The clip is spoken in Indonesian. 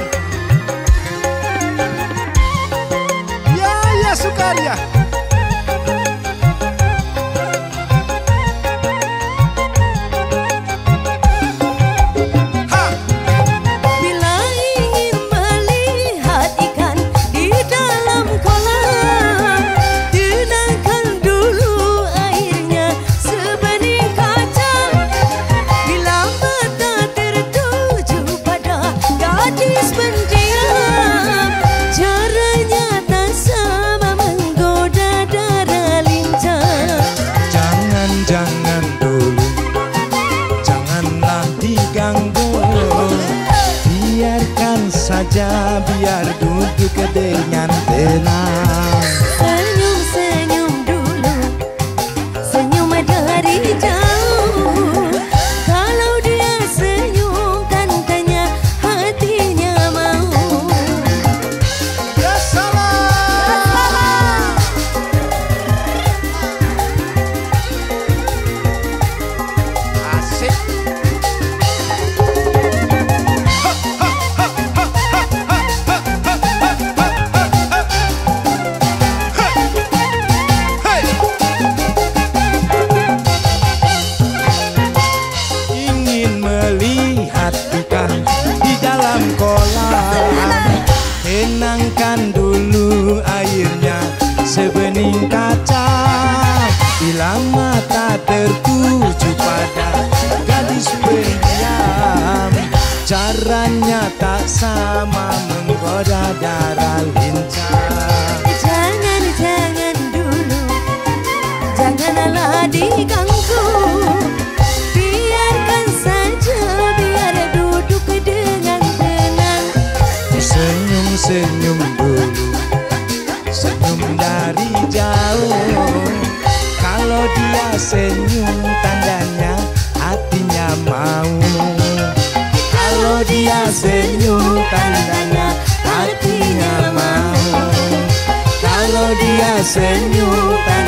Ya ya Sukarya. Saja biar duduk dengan tenang. Senyum-senyum dulu, senyum dari jauh. Kalau dia senyum, tandanya hatinya mau. Ya salam. Asik. Tenangkan dulu airnya sebening kaca. Bila mata tertuju pada gadis pendiam, caranya tak sama menggoda darah lincah. Jangan dulu, janganlah diganggu. Biarkan saja, biar duduk dengan tenang. Senyum dulu, senyum dari jauh. Kalau dia senyum, tandanya hatinya mau. Kalau dia senyum, tandanya hatinya mau. Kalau dia senyum,